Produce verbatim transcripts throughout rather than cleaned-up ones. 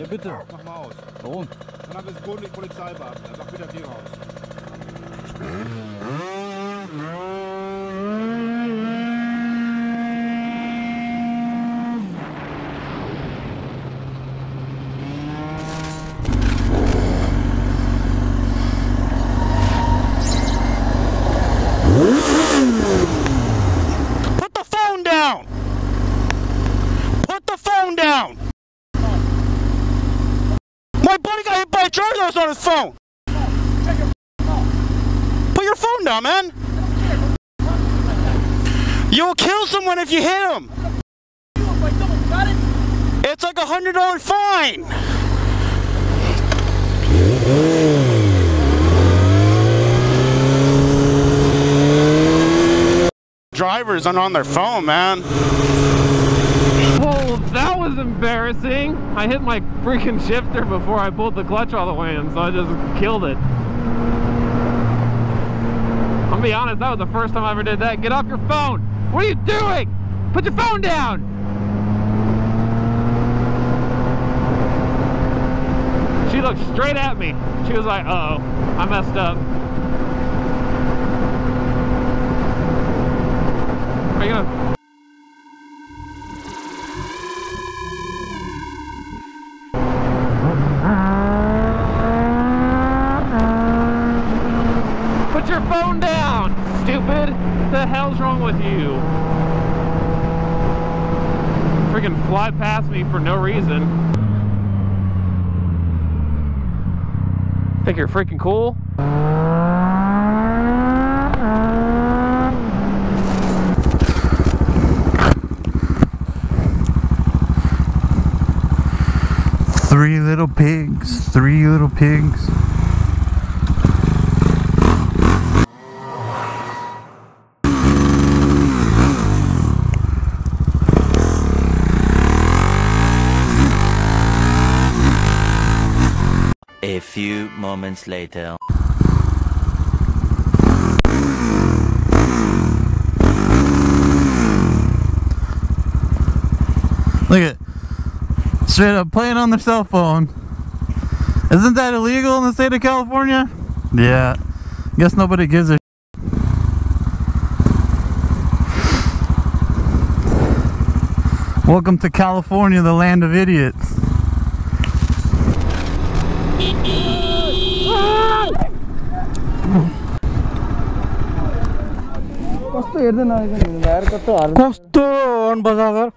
Ja, bitte. Mach mal aus. Warum? Dann haben wir das Boden mit Polizeibeamten. Dann mach wieder die raus. On his phone. Put your phone down, man. You will kill someone if you hit him. It's like a hundred dollar fine. Drivers aren't on their phone, man. Well, that was embarrassing. I hit my freaking shifter before I pulled the clutch all the way in, so I just killed it. I'm gonna be honest, that was the first time I ever did that. Get off your phone! What are you doing? Put your phone down! She looked straight at me. She was like, uh-oh, I messed up. Are you gonna... Phone down, stupid! What the hell's wrong with you? Freaking fly past me for no reason. Think you're freaking cool? Three little pigs, three little pigs. A few moments later. Look at it. Straight up playing on their cell phone. Isn't that illegal in the state of California? Yeah. Guess nobody gives a shit. Welcome to California, the land of idiots. कस्तो हर्न बजागर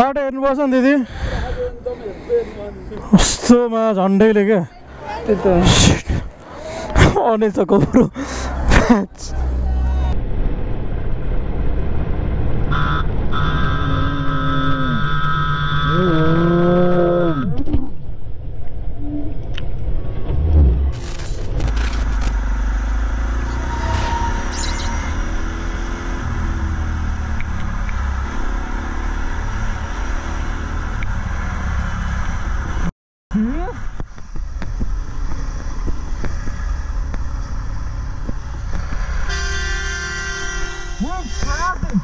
बाटो हेर्नुपर्छ नि दिदी कस्तोमा झन्डैले के त्यो अनेसको पुरो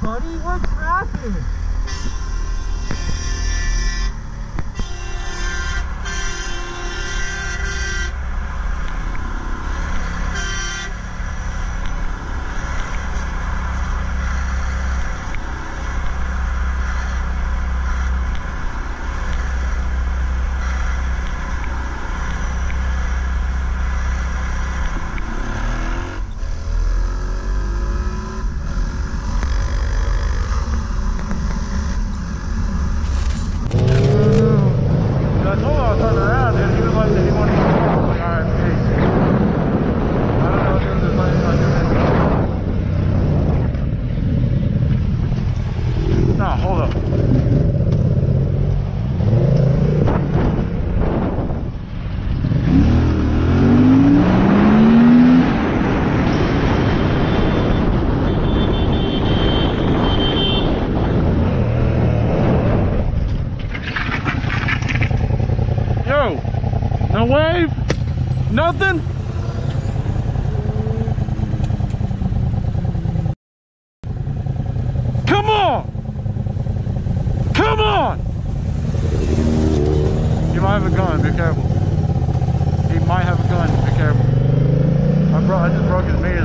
Buddy, we're crashing. Wave? Nothing? Come on! Come on! might have a gun, be careful. He might have a gun, be careful. I, brought, I just broke his knee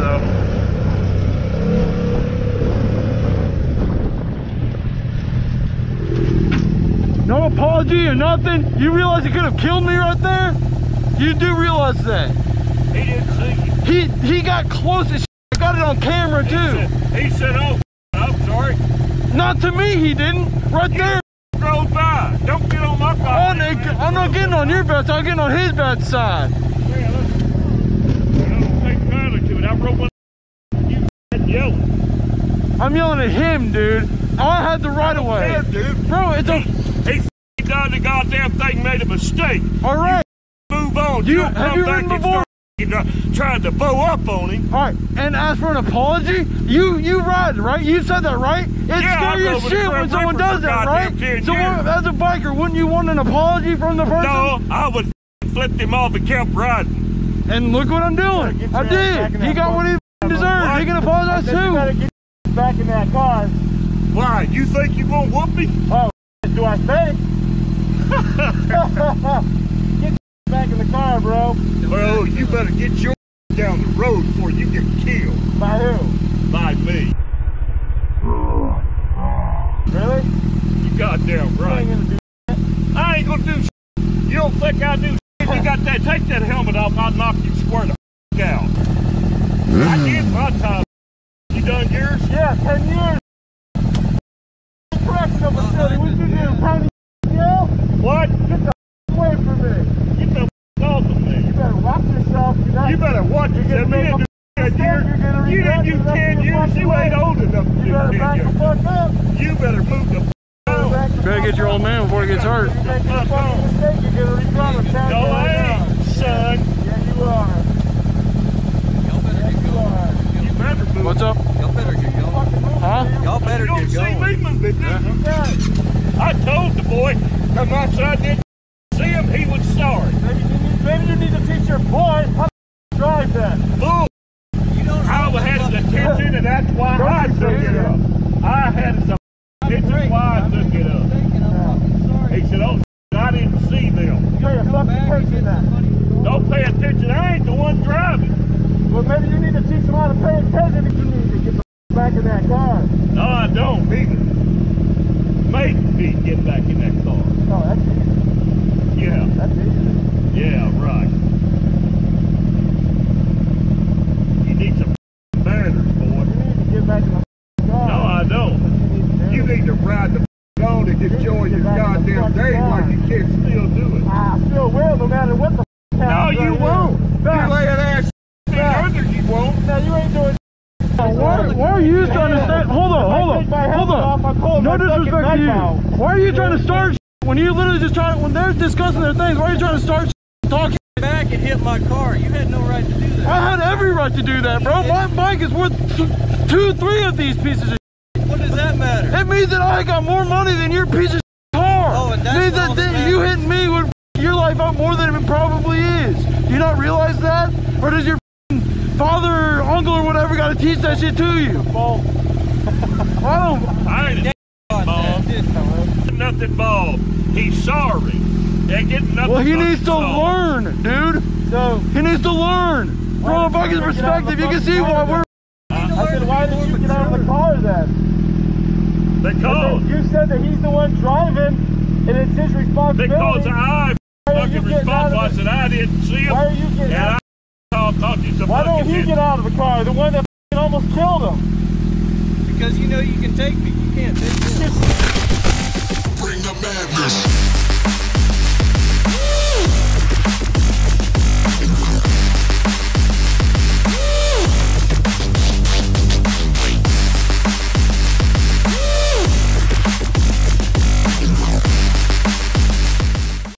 though. No apology or nothing. You realize he could have killed me right there? You do realize that. He didn't see you. He, he got close as shit. I got it on camera too. He said, he said oh, I'm sorry. Not to me, he didn't. Right you there. Drove by. Don't get on my car. I'm, I'm not getting on your bad side. I'm getting on his bad side. Man, I don't take kindly to it. I broke my you yelling. I'm yelling at him, dude. I had the right of way. Care, dude. Bro, it's a... He done the goddamn thing, made a mistake. All right. You move on. You, don't have come you back written before? Start trying to bow up on him. All right. And as for an apology, you you ride, right? You said that, right? It's yeah, scary as shit when someone does that, right? So as a biker, wouldn't you want an apology from the person? No, I would flip him off and kept riding. And look what I'm doing. Yeah, I did. He got car. What he deserved. Right. He can apologize too. You better get back in that car. Why? You think you gonna whoop me? Oh, do I think? Get back in the car, bro. Bro, you better get your down the road before you get killed. By who? By me. Really? You goddamn right. You ain't gonna do that. I ain't gonna do shit. You don't think I do shit? You got that? Take that helmet off. I'll knock you square the f out. I did my time. You done yours? Yeah, ten years. What? Get the f away from me. Get the f off of me. You better watch yourself. You better watch yourself. You didn't do ten years. You didn't do ten years. You ain't old enough to do ten years. You better back the fuck up. You better move the f up. You better get your old man before he gets hurt. You're making a fucking mistake. You're going to redraw the town. No, I ain't, son. Yeah, you are. Y'all better get going. You better move. What's up? Y'all better get going. Huh? Y'all better get going. You don't see me moving. I told the boy. Now my son didn't see him, he was sorry. Maybe you need, maybe you need to teach your boy how to drive that. Bull! You don't I had his attention and that's why I took it up. I had his attention why I took it up. He said, oh, I didn't see them. You're fucking taking that. Don't pay attention, I ain't the one driving. Well, maybe you need to teach him how to pay attention if you need to get the back in that car. No, I don't either. Make me get back in that car. Oh, that's easy. Yeah. That's easy. Yeah, right. You need some manners, boy. You need to get back in the car. No, I don't. You need to, you need to ride the on and enjoy you your goddamn day while you can still do it. I still will, no matter what the No, you won't. No. You lay that ass down under, you won't. No, you ain't doing Why, why are you trying to start? Hold on, hold on, hold on. No disrespect to you. Why are you trying to start when you literally just trying? When they're discussing their things, why are you trying to start talking? Back and hit my car. You had no right to do that. I had every right to do that, bro. My bike is worth two, three of these pieces of shit. What does that matter? It means that I got more money than your piece of car. Oh, and that's it means that, that you hitting me would your life up more than it probably is. Do you not realize that, or does your father? Or whatever, gotta teach that shit to you. Ball. I don't. I ain't a ball. That, nothing ball. He's sorry. That getting nothing. Well, he needs to learn, dude. So he needs to learn. From a biker's perspective, you can see why we're. I said, why did you get out of the car then? Because you said that he's the one driving, and it's his responsibility. Because I fucking responsible. I said I didn't see him. Why are you getting out? Why don't you get out of the car? The one that almost killed him. Because you know you can take me. You can't take me.